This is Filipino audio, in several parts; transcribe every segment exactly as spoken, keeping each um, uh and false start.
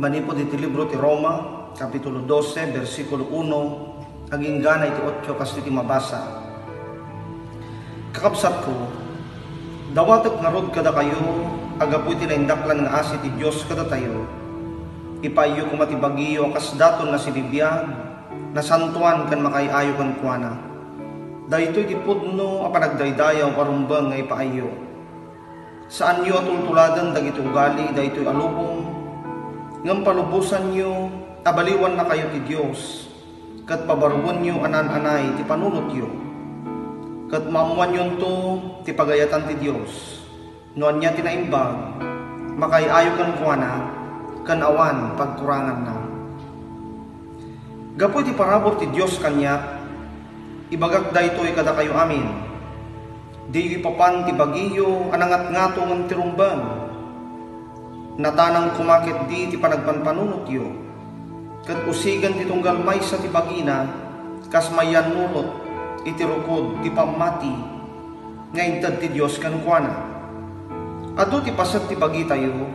Manipo diti libro ti Roma, kapitulo dose, versikulo uno, aging ganay ti otso kasiti mabasa. Kakabsat ko, dawatek narod kada kayo, agapu ti naindaklan nga asi ti Dios kada tayo, ipayo kumati bagiyo kasdaton nga silibiyag, nasantuan kan makayayo kan kuana. Daytoy ti pudno a panagdaydayaw karumbang nga ipaayo. Saan yo atultuladan dagiti ugali daytoy alubong, ngam palubusan nyo, abaliwan na kayo ti Diyos, kat pabaruan nyo anan-anay, ti panulot nyo, kat mamuan nyo to, ti pagayatan ti Diyos, noan niya tinaimbag, makayayo kan kuana, kan awan pagkurangan na. Gapu ti parabor ti Diyos kanya, ibagak daytoy kada kayo amin, di ipapan ti bagiyo, anangat-ngato ng tirumbang, natanang kumakit di ti panagpanpanunot yo, kat usigan ti tunggal maysa ti bagina, kas mayan nulot, itirukod ti pamati, ngaintad ti Dios kankuana. Adu ti pasat ti bagi tayo,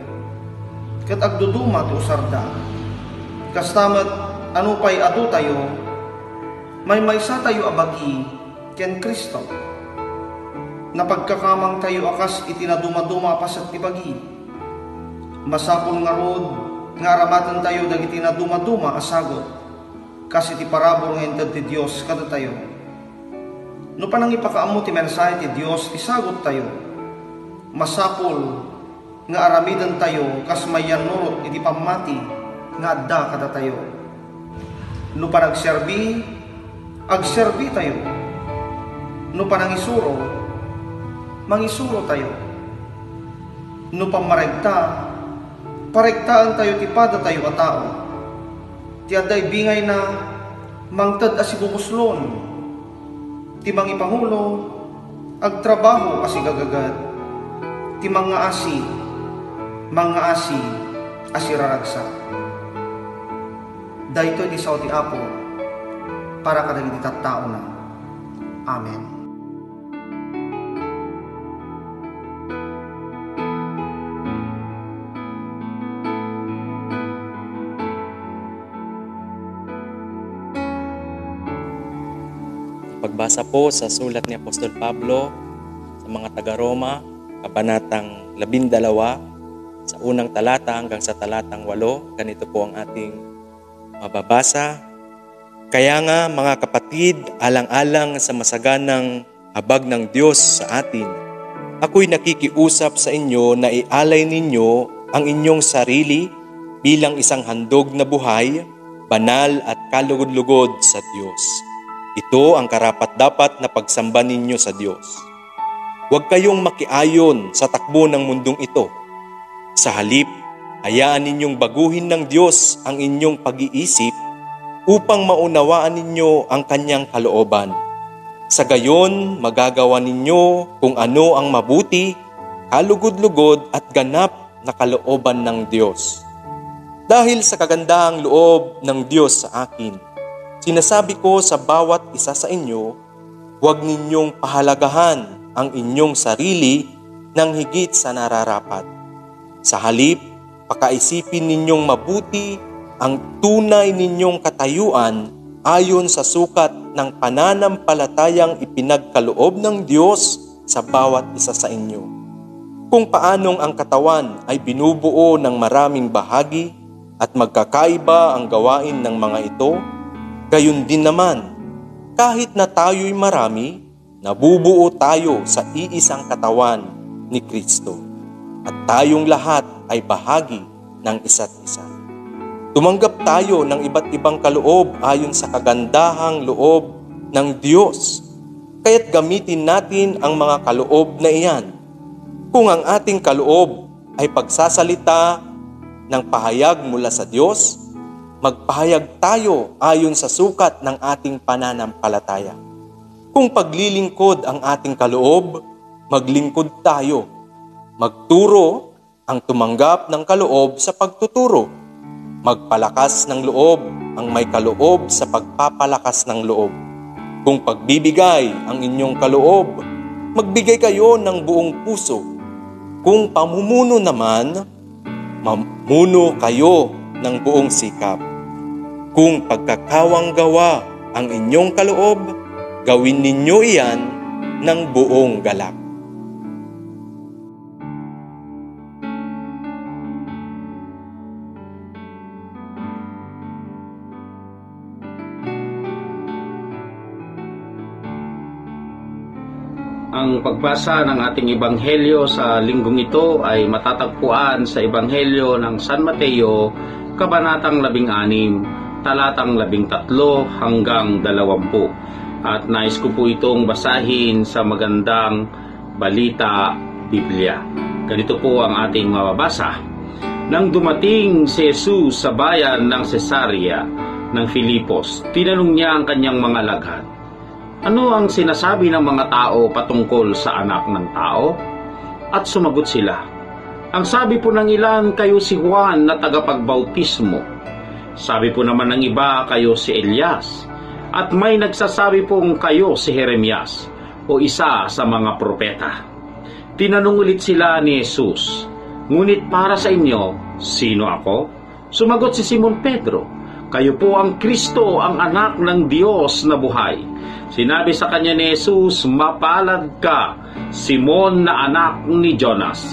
kat agduduma ti usarda, kas tamat ano pa'y adu tayo, may maysa tayo abagi, ken Kristo, na pagkakamang tayo akas itinaduma-duma pasat ti bagi. Masapol nga rod, nga ramatan tayo dagiti na dumaduma asagot, kasi ti parabor nga intad ti Dios kada tayo. No panang ipakaammo ti mensahe ti Dios isagot tayo. Masapol nga aramidan tayo kas mayan nurot iti pamati nga adda kada tayo. No panang serbi, agserbi tayo. No panang isuro, mangisuro tayo. No pamaregta, parektaan tayo tipada tayo a tao. Ti adday bingay na mangtad asibukuslon. Ti mangipangulo agtrabaho asigagagad. Ti mangaasi mangaasi asiraragsa. Daytoy ti sao ti Apo para kadagiti tattao na. Amen. Pagbasa po sa sulat ni Apostol Pablo sa mga taga-Roma, Kabanatang labindalawa, sa unang talata hanggang sa talatang walo, ganito po ang ating mababasa. Kaya nga mga kapatid, alang-alang sa masaganang habag ng Diyos sa atin, ako'y nakikiusap sa inyo na ialay ninyo ang inyong sarili bilang isang handog na buhay, banal at kalugod-lugod sa Diyos. Ito ang karapat-dapat na pagsamba ninyo sa Diyos. Huwag kayong makiayon sa takbo ng mundong ito. Sa halip, hayaan ninyong baguhin ng Diyos ang inyong pag-iisip upang maunawaan ninyo ang kanyang kalooban. Sa gayon, magagawa ninyo kung ano ang mabuti, kalugod-lugod at ganap na kalooban ng Diyos. Dahil sa kagandahang loob ng Diyos sa akin, sinasabi ko sa bawat isa sa inyo, huwag ninyong pahalagahan ang inyong sarili ng higit sa nararapat. Sa halip, pakaisipin ninyong mabuti ang tunay ninyong katayuan ayon sa sukat ng pananampalatayang ipinagkaloob ng Diyos sa bawat isa sa inyo. Kung paanong ang katawan ay binubuo ng maraming bahagi at magkakaiba ang gawain ng mga ito, gayon din naman, kahit na tayo'y marami, nabubuo tayo sa iisang katawan ni Kristo at tayong lahat ay bahagi ng isa't isa. Tumanggap tayo ng iba't ibang kaloob ayon sa kagandahang loob ng Diyos, kaya't gamitin natin ang mga kaloob na iyan. Kung ang ating kaloob ay pagsasalita ng pahayag mula sa Diyos, magpahayag tayo ayon sa sukat ng ating pananampalataya. Kung paglilingkod ang ating kaloob, maglingkod tayo. Magturo ang tumanggap ng kaloob sa pagtuturo. Magpalakas ng loob ang may kaloob sa pagpapalakas ng loob. Kung pagbibigay ang inyong kaloob, magbigay kayo ng buong puso. Kung pamumuno naman, mamuno kayo ng buong sikap. Kung pagkakawang gawa ang inyong kaloob, gawin ninyo iyan ng buong galak. Ang pagbasa ng ating Ebanghelyo sa linggong ito ay matatagpuan sa Ebanghelyo ng San Mateo, Kabanatang labing-anim, Talatang labing-tatlo hanggang dalawampu. At nais ko po itong basahin sa Magandang Balita Biblia. Ganito po ang ating mababasa. Nang dumating si Jesus sa bayan ng Cesarea ng Filipos, tinanong niya ang kanyang mga lagad, "Ano ang sinasabi ng mga tao patungkol sa anak ng tao?" At sumagot sila, "Ang sabi po ng ilan, kayo si Juan na tagapagbautismo. Sabi po naman ng iba, kayo si Elias. At may nagsasabi pong kayo si Jeremias o isa sa mga propeta." Tinanong ulit sila ni Jesus, "Ngunit para sa inyo, sino ako?" Sumagot si Simon Pedro, "Kayo po ang Kristo, ang anak ng Diyos na buhay." Sinabi sa kanya ni Jesus, "Mapalad ka, Simon na anak ni Jonas,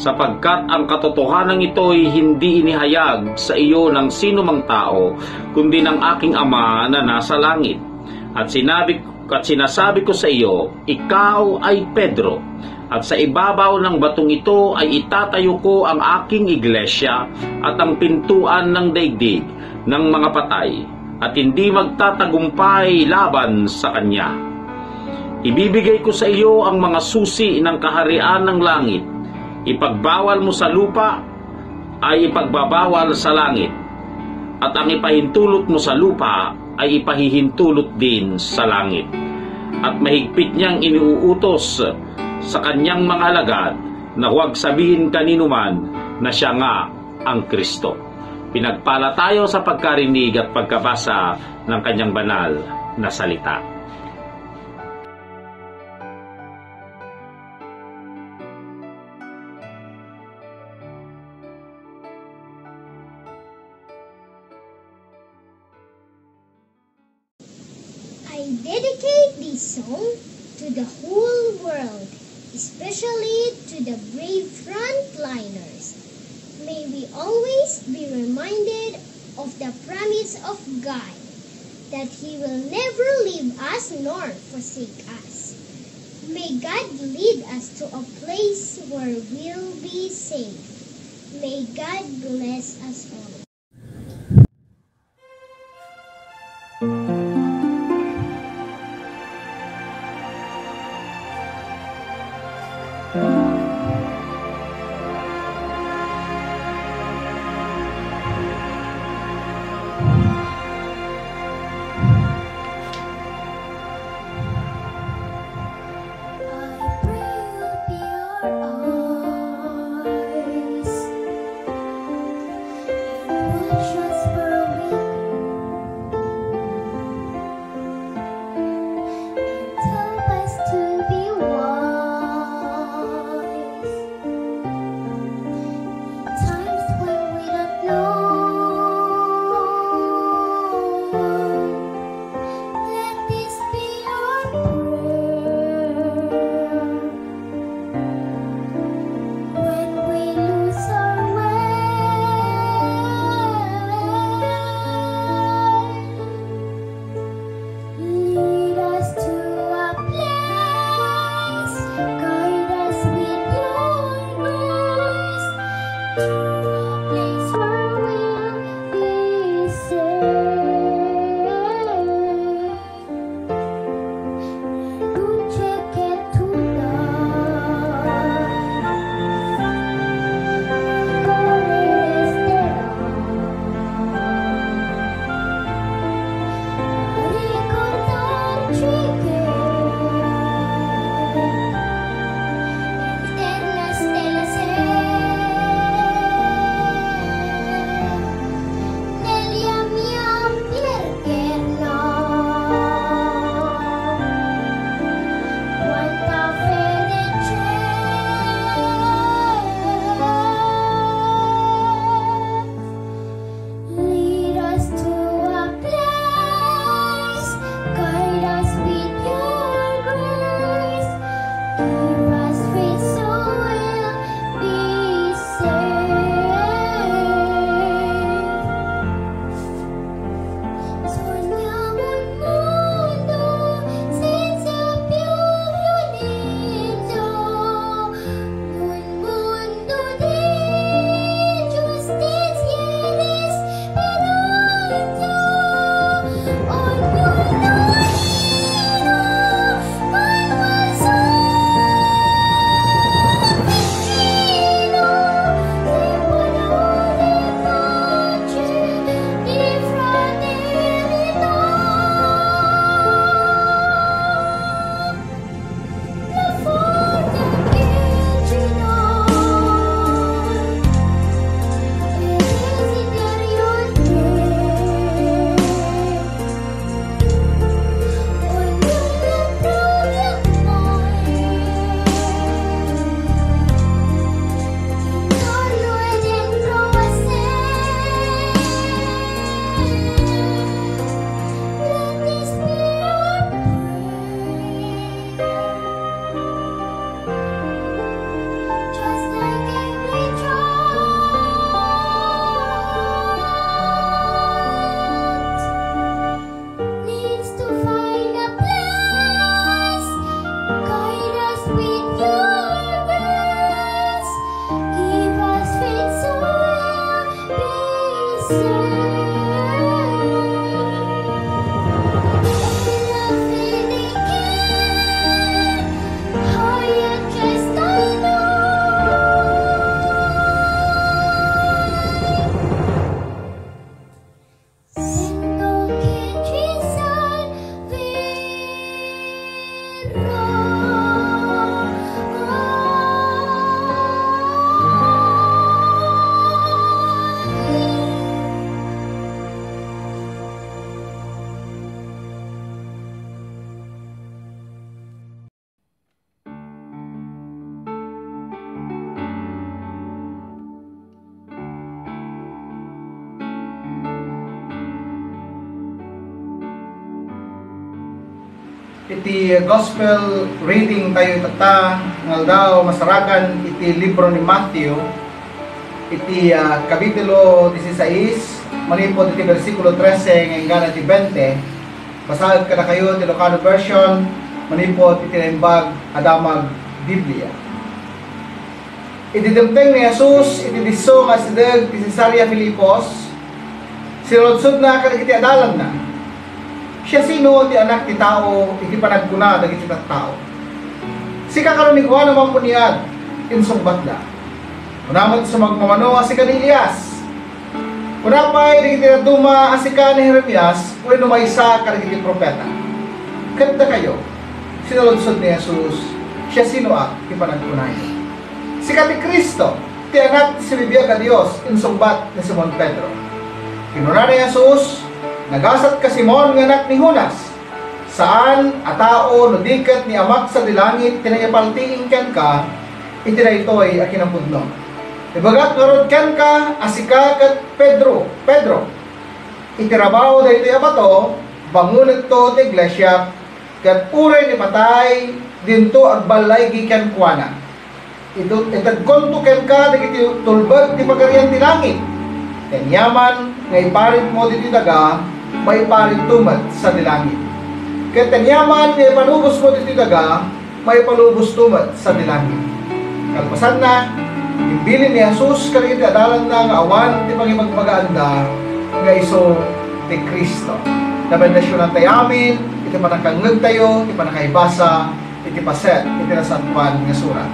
sapagkat ang katotohanan ito'y hindi inihayag sa iyo ng sinumang tao, kundi ng aking Ama na nasa langit. At sinabi, at sinasabi ko sa iyo, ikaw ay Pedro, at sa ibabaw ng batong ito ay itatayo ko ang aking iglesia at ang pintuan ng daigdig ng mga patay, at hindi magtatagumpay laban sa kanya. Ibibigay ko sa iyo ang mga susi ng kaharian ng langit. Ipagbawal mo sa lupa ay ipagbabawal sa langit, at ang ipahintulot mo sa lupa ay ipahihintulot din sa langit." At mahigpit niyang iniuutos sa kanyang mga alagad na huwag sabihin kaninuman na siya nga ang Kristo. Pinagpala tayo sa pagkarinig at pagkabasa ng kanyang banal na salita. I dedicate this song to the whole world, especially to the brave frontliners. May we always be reminded of the promise of God, that He will never leave us nor forsake us. May God lead us to a place where we'll be safe. May God bless us all. iti gospel reading tayo tata ngaldaw masarakan iti libro ni Matthew iti uh, kapitulo sixteen manipod iti versikulo thirteen ngaygan iti twenty basag kada kayo iti Lucano version manipod iti naimbag adamag Biblia iti dempeng ni Jesus iti diso nga sideg ti Cesarea Filipos sinudsud na kada iti adalan na siya sino ti anak ti tao iti panagkuna dagiti tattao sika kalunigwa naman puniad insumbat na unamat sa magmamano asika ni Elias unapay dagiti natuma asika ni Jeremias o inumaysa kadagiti propeta kadta kayo sinudsud ni Jesus siya sino at iti panagkunay sika ti Kristo ti anak ti sibibiyag a Dios insumbat ni Simon Pedro kinuna ni Jesus nagasat ka Simon nga anak ni Judas saan a tao no diket ni amak sa dilangit tinayapaltiin ken ka itinaytoy a kinapudno ibagat narod ken ka asika ket Pedro Pedro itirabaho daytoy a bato bangunet to ti iglesia ket uray ni patay dinto agbalay giken kuana ito itagkonto ken ka dagiti tulbag ti pagarian ti langit ken yaman nga iparit mo diti daga may paritumad sa dilangit. Ket tanyaman nga ipanubos mo dito daga, may palubos tumad sa dilangit. Kalpasan na, ibilin ni Jesus kaligit adalan na nga awan di pangipagpagaanda nga iso ni Kristo. Nabendasyonan tayo amin, iti panakangag tayo, iti panakaibasa, iti paset, iti nasantuan nga surat.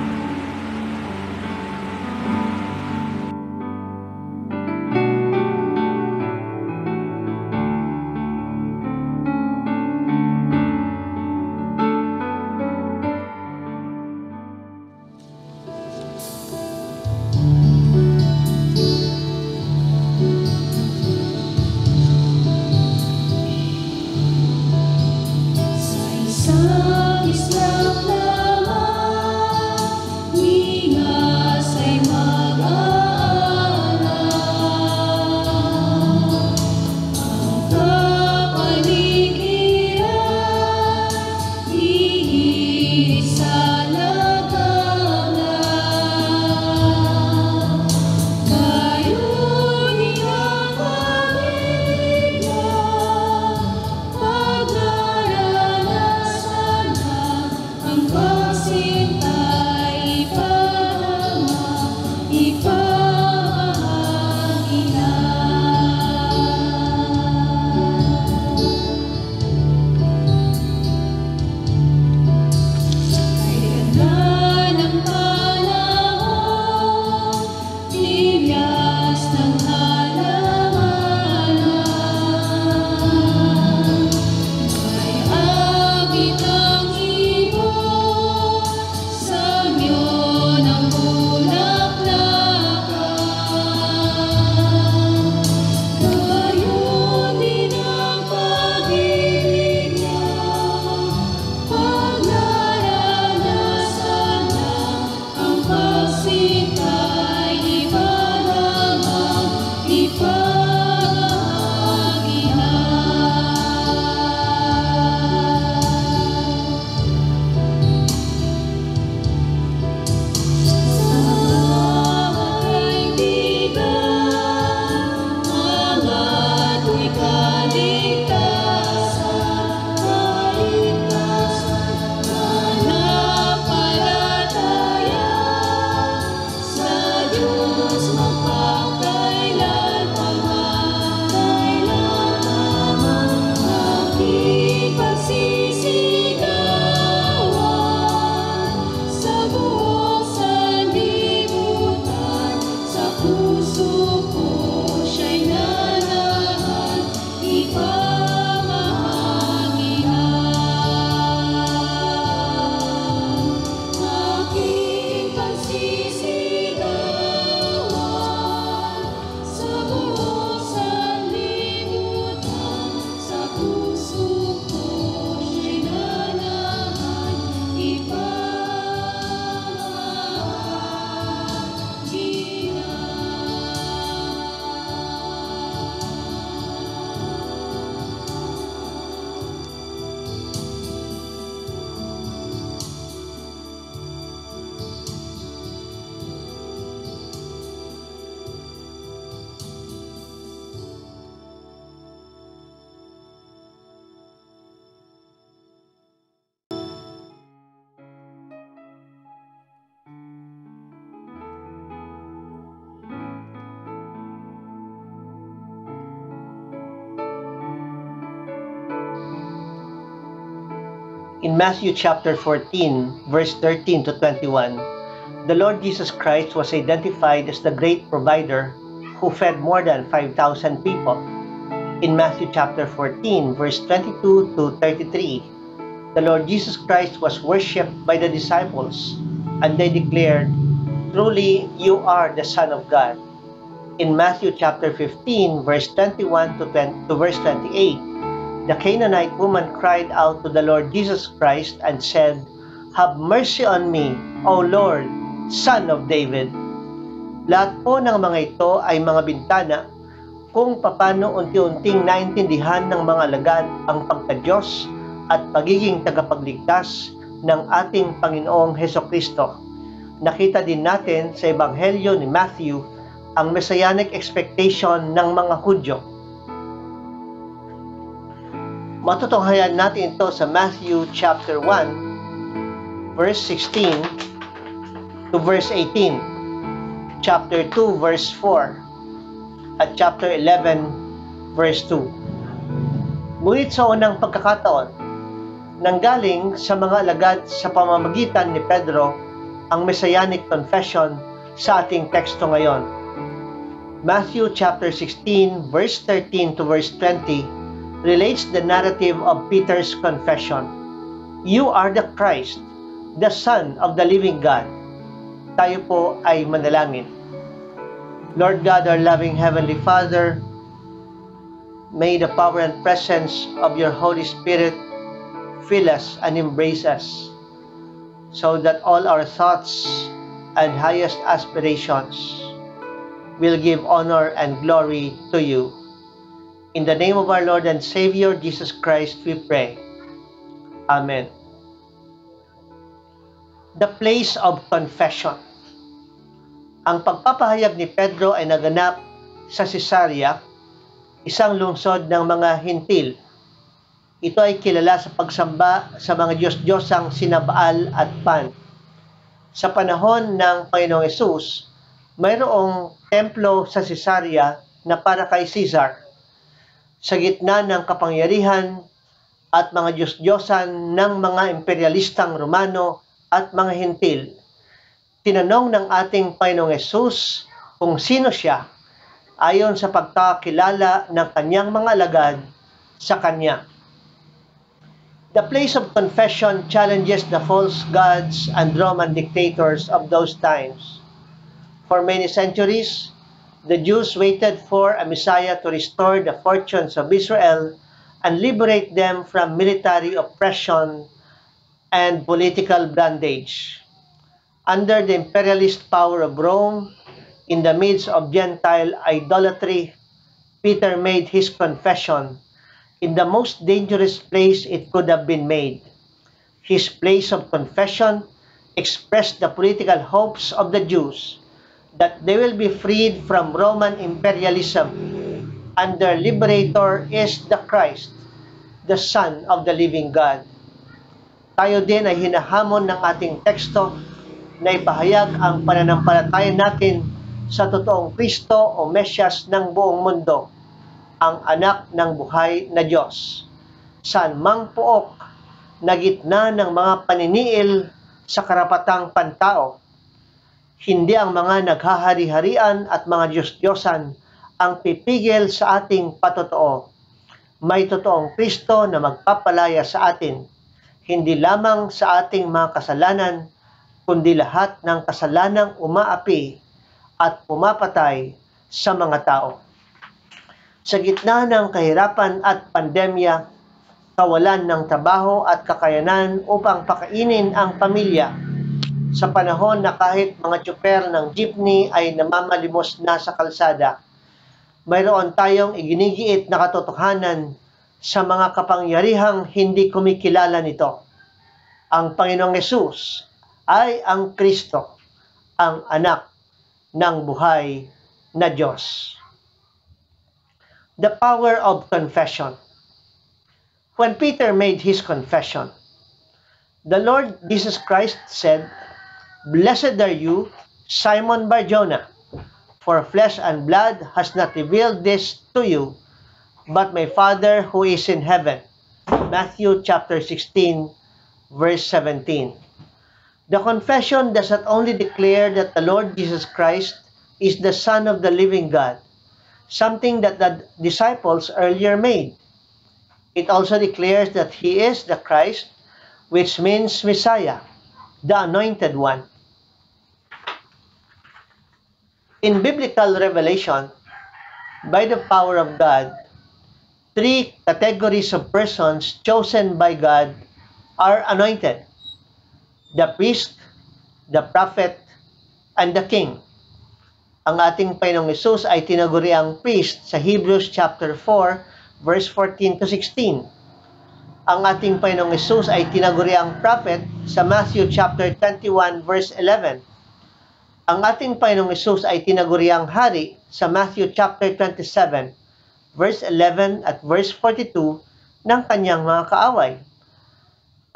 Song is now love. In Matthew chapter fourteen, verse thirteen to twenty-one, the Lord Jesus Christ was identified as the great provider who fed more than five thousand people. In Matthew chapter fourteen, verse twenty-two to thirty-three, the Lord Jesus Christ was worshipped by the disciples, and they declared, "Truly, you are the Son of God." In Matthew chapter fifteen, verse twenty-one to verse twenty-eight, the Canaanite woman cried out to the Lord Jesus Christ and said, "Have mercy on me, O Lord, Son of David." Lahat po ng mga ito ay mga bintana kung paano unti-unting naintindihan ng mga alagad ang pagka-Diyos at pagiging tagapagligtas ng ating Panginoong Heso Kristo. Nakita din natin sa Ebanghelyo ni Matthew ang messianic expectation ng mga Hudyo. Matutunghayan natin ito sa Matthew chapter one, verse sixteen to verse eighteen, chapter two, verse four, at chapter eleven, verse two. Ngunit sa unang pagkakataon, nanggaling sa mga alagad sa pamamagitan ni Pedro ang messianic confession sa ating teksto ngayon. Matthew chapter sixteen, verse thirteen to verse twenty, relates the narrative of Peter's confession. "You are the Christ, the Son of the living God." Tayo po ay manalangin. Lord God, our loving Heavenly Father, may the power and presence of your Holy Spirit fill us and embrace us, so that all our thoughts and highest aspirations will give honor and glory to you. In the name of our Lord and Savior, Jesus Christ, we pray. Amen. The place of confession. Ang pagpapahayag ni Pedro ay naganap sa Cesarea, isang lungsod ng mga Hintil. Ito ay kilala sa pagsamba sa mga Diyos-Diyosang sinabaal at Pan. Sa panahon ng Panginoong Hesus, mayroong templo sa Cesarea na para kay Caesar, sa gitna ng kapangyarihan at mga Diyos-Diyosan ng mga imperialistang Romano at mga Hintil. Tinanong ng ating Panginoong Hesus kung sino siya ayon sa pagkakilala ng kanyang mga alagad sa kanya. The place of confession challenges the false gods and Roman dictators of those times. For many centuries, the Jews waited for a Messiah to restore the fortunes of Israel and liberate them from military oppression and political bondage. Under the imperialist power of Rome, in the midst of Gentile idolatry, Peter made his confession in the most dangerous place it could have been made. His place of confession expressed the political hopes of the Jews that they will be freed from Roman imperialism, and their liberator is the Christ, the Son of the living God. Tayo din ay hinahamon ng ating teksto na ipahayag ang pananampalataya natin sa totoong Kristo o Mesyas ng buong mundo, ang anak ng buhay na Diyos. Saan mang pook na gitna ng mga paniniil sa karapatang pantao, hindi ang mga naghahari-harian at mga Diyos-Diyosan ang pipigil sa ating patotoo. May totoong Kristo na magpapalaya sa atin, hindi lamang sa ating mga kasalanan, kundi lahat ng kasalanang umaapi at pumapatay sa mga tao. Sa gitna ng kahirapan at pandemya, kawalan ng trabaho at kakayanan upang pakainin ang pamilya, sa panahon na kahit mga tsuper ng jeepney ay namamalimos na sa kalsada, mayroon tayong iginigiit na katotohanan sa mga kapangyarihang hindi kumikilala nito. Ang Panginoong Hesus ay ang Kristo, ang anak ng buhay na Diyos. The power of confession. When Peter made his confession, the Lord Jesus Christ said, "Blessed are you, Simon Bar-Jonah, for flesh and blood has not revealed this to you, but my Father who is in heaven." Matthew chapter sixteen, verse seventeen. The confession does not only declare that the Lord Jesus Christ is the Son of the living God, something that the disciples earlier made. It also declares that he is the Christ, which means Messiah, the Anointed One. In biblical revelation, by the power of God, three categories of persons chosen by God are anointed: the priest, the prophet, and the king. Ang ating Panginoong Hesus ay tinaguriang priest sa Hebrews chapter four, verse fourteen to sixteen. Ang ating Panginoong Hesus ay tinaguriang prophet sa Matthew chapter twenty-one, verse eleven. Ang ating Panginoong Hesus ay tinaguriang hari sa Matthew chapter twenty-seven, verse eleven at verse forty-two ng kanyang mga kaaway.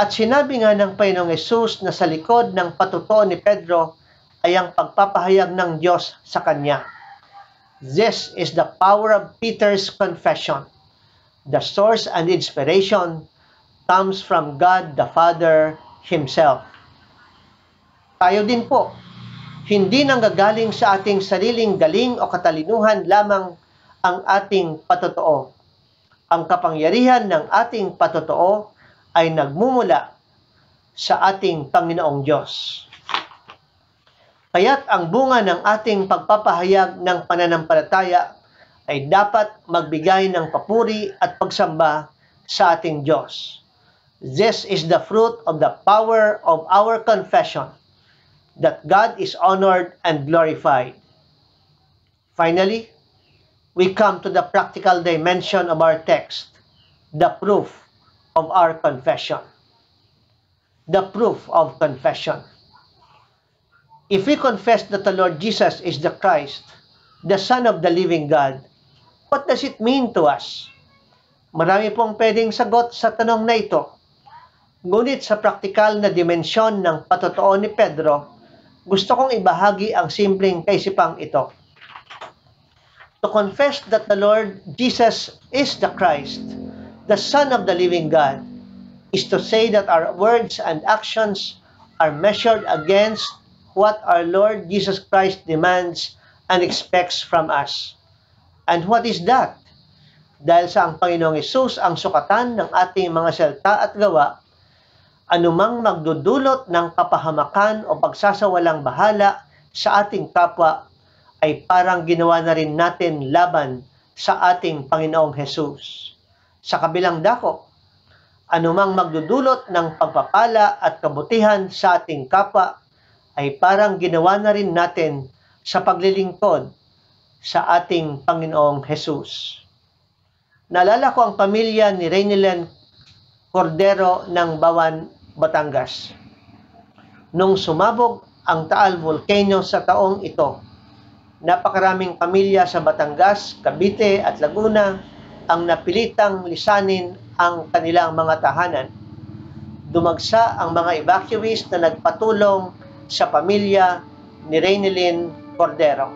At sinabi nga ng Panginoong Hesus na sa likod ng patutuo ni Pedro ay ang pagpapahayag ng Diyos sa kanya. This is the power of Peter's confession. The source and inspiration comes from God the Father Himself. Tayo din po, hindi nanggagaling sa ating sariling galing o katalinuhan lamang ang ating patotoo. Ang kapangyarihan ng ating patotoo ay nagmumula sa ating Panginoong Diyos. Kaya't ang bunga ng ating pagpapahayag ng pananampalataya ay dapat magbigay ng papuri at pagsamba sa ating Diyos. This is the fruit of the power of our confession, that God is honored and glorified. Finally, we come to the practical dimension of our text, the proof of our confession. The proof of confession. If we confess that the Lord Jesus is the Christ, the Son of the living God, what does it mean to us? Marami pong pwedeng sagot sa tanong na ito. Ngunit sa praktikal na dimensyon ng patotoo ni Pedro, gusto kong ibahagi ang simpleng kaisipang ito. To confess that the Lord Jesus is the Christ, the Son of the living God, is to say that our words and actions are measured against what our Lord Jesus Christ demands and expects from us. And what is that? Dahil sa ang Panginoong Hesus ang sukatan ng ating mga salita at gawa, anumang magdudulot ng kapahamakan o pagsasawalang bahala sa ating kapwa ay parang ginawa na rin natin laban sa ating Panginoong Hesus. Sa kabilang dako, anumang magdudulot ng pagpapala at kabutihan sa ating kapwa ay parang ginawa na rin natin sa paglilingkod sa ating Panginoong Hesus. Naalala ko ang pamilya ni Reinelyn Cordero ng Bawan, Batangas. Nung sumabog ang Taal Volcano sa taong ito, napakaraming pamilya sa Batangas, Cavite at Laguna ang napilitang lisanin ang kanilang mga tahanan. Dumagsa ang mga evacuees na nagpatulong sa pamilya ni Reinelyn Cordero.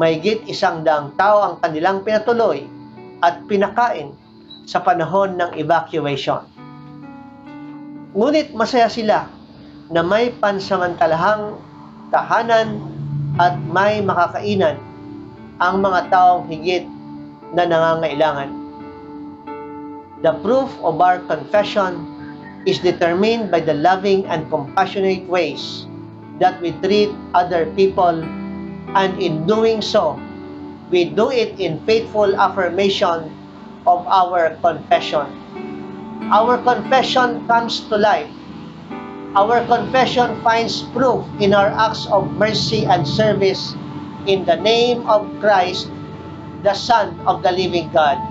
Mahigit isang daang tao ang kanilang pinatuloy at pinakain sa panahon ng evacuation. Ngunit masaya sila na may pansamantalahang tahanan at may makakainan ang mga taong higit na nangangailangan. The proof of our confession is determined by the loving and compassionate ways that we treat other people, and in doing so, we do it in faithful affirmation of our confession. Our confession comes to life. Our confession finds proof in our acts of mercy and service in the name of Christ, the Son of the living God.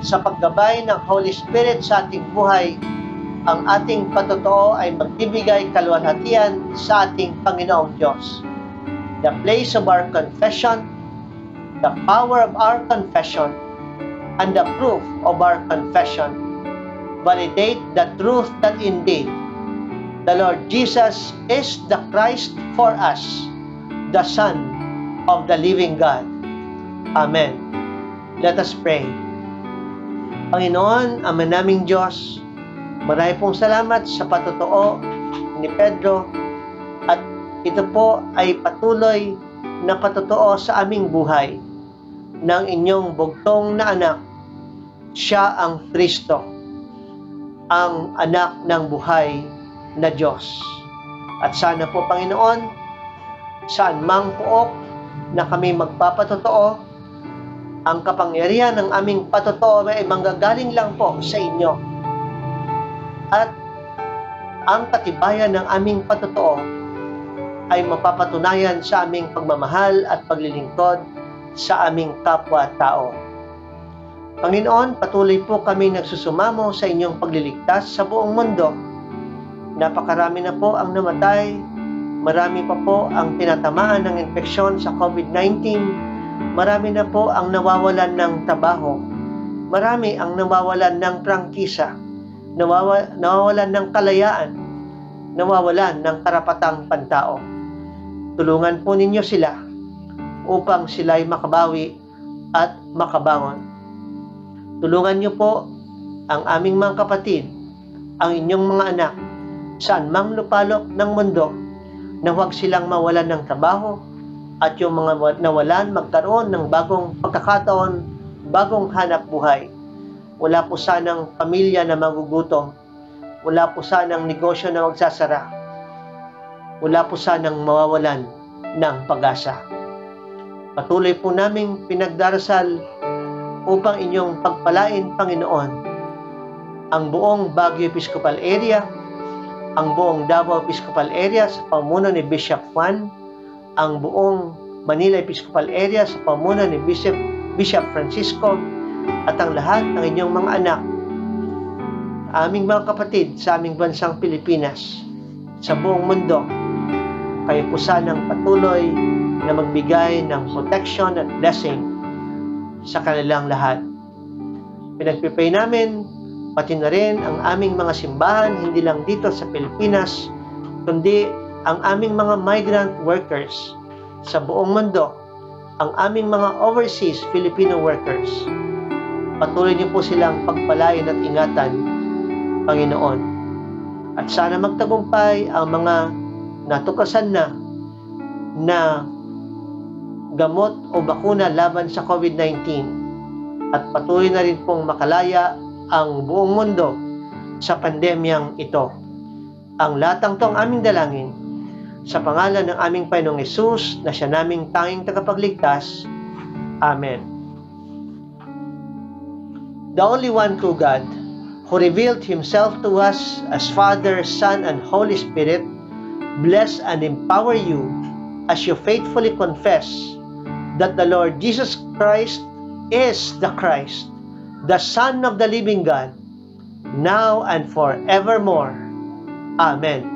Sa paggabay ng Holy Spirit sa ating buhay, ang ating patotoo ay magbibigay kaluwalhatian sa ating Panginoong Diyos. The place of our confession, the power of our confession, and the proof of our confession validate the truth that indeed the Lord Jesus is the Christ for us, the Son of the living God. Amen. Let us pray. Panginoon, Ama naming Diyos, Maraming pong salamat sa patotoo ni Pedro, at ito po ay patuloy na patotoo sa aming buhay ng inyong bugtong na anak. Siya ang Kristo, ang anak ng buhay na Diyos. At sana po, Panginoon, saan mang pook na kami magpapatotoo, ang kapangyarihan ng aming patotoo ay manggagaling lang po sa inyo. At ang katibayan ng aming patotoo ay mapapatunayan sa aming pagmamahal at paglilingkod sa aming kapwa-tao. Panginoon, patuloy po kami nagsusumamo sa inyong pagliligtas sa buong mundo. Napakarami na po ang namatay, marami pa po ang tinatamaan ng infeksyon sa COVID nineteen, marami na po ang nawawalan ng trabaho, marami ang nawawalan ng prangkisa, nawawalan ng kalayaan, nawawalan ng karapatang pantao. Tulungan po ninyo sila upang sila'y makabawi at makabangon. Tulungan niyo po ang aming mga kapatid, ang inyong mga anak, saan mang lupalop ng mundo, na huwag silang mawalan ng trabaho, at yung mga nawalan magkaroon ng bagong pagkakataon, bagong hanap buhay. Wala po sanang pamilya na magugutom. Wala po sanang negosyo na magsasara. Wala po sanang mawawalan ng pag-asa. Patuloy po naming pinagdarasal upang inyong pagpalain, Panginoon, ang buong Baguio Episcopal Area, ang buong Davao Episcopal Area sa pamuno ni Bishop Juan, ang buong Manila Episcopal Area sa pamuno ni Bishop, Bishop Francisco, at ang lahat ng inyong mga anak, aming mga kapatid sa aming bansang Pilipinas, sa buong mundo. Kayo po sanang patuloy na magbigay ng protection at blessing sa kanilang lahat. Pinagpipray namin, pati na rin ang aming mga simbahan, hindi lang dito sa Pilipinas, kundi ang aming mga migrant workers sa buong mundo, ang aming mga overseas Filipino workers. Patuloy niyo po silang pagpalain at ingatan, Panginoon. At sana magtagumpay ang mga natukasan na na gamot o bakuna laban sa COVID nineteen. At patuloy na rin pong makalaya ang buong mundo sa pandemyang ito. Ang latang tong aming dalangin sa pangalan ng aming Panginoong Hesus na siya naming tanging tagapagligtas. Amen. The only one true God, who revealed Himself to us as Father, Son, and Holy Spirit, bless and empower you as you faithfully confess that the Lord Jesus Christ is the Christ, the Son of the living God, now and forevermore. Amen.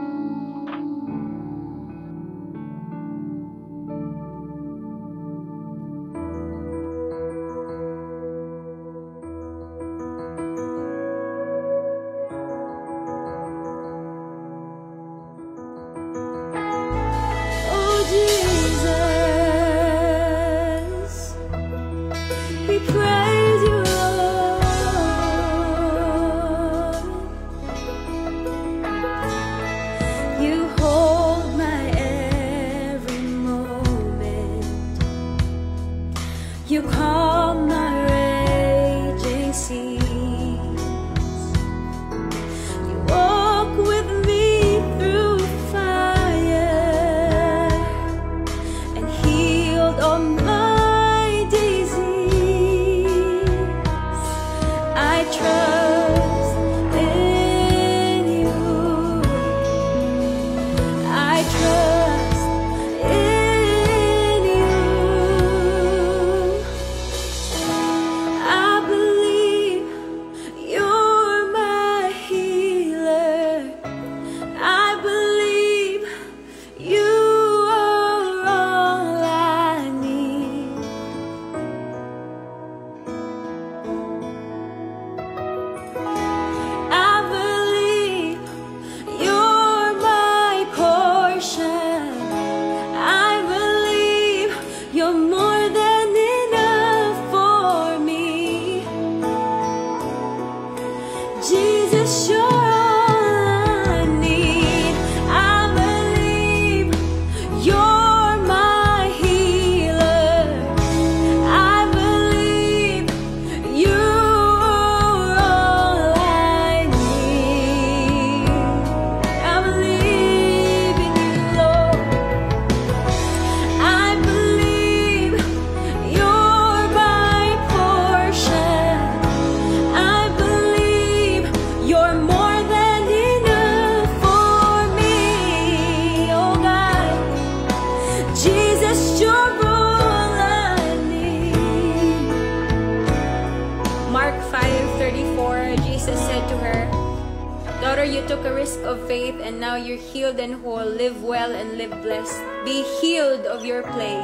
Daughter, you took a risk of faith and now you're healed and whole. Live well and live blessed. Be healed of your plague.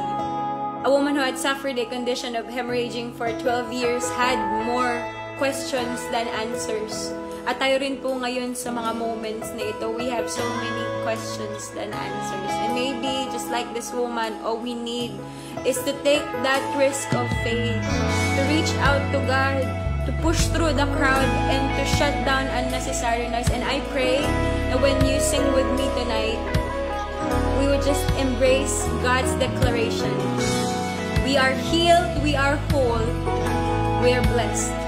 A woman who had suffered a condition of hemorrhaging for twelve years had more questions than answers. At tayo rin po ngayon sa mga moments na ito, we have so many questions than answers. And maybe, just like this woman, all we need is to take that risk of faith, to reach out to God, to push through the crowd, and to shut down unnecessary noise. And I pray that when you sing with me tonight, we would just embrace God's declaration. We are healed, we are whole, we are blessed.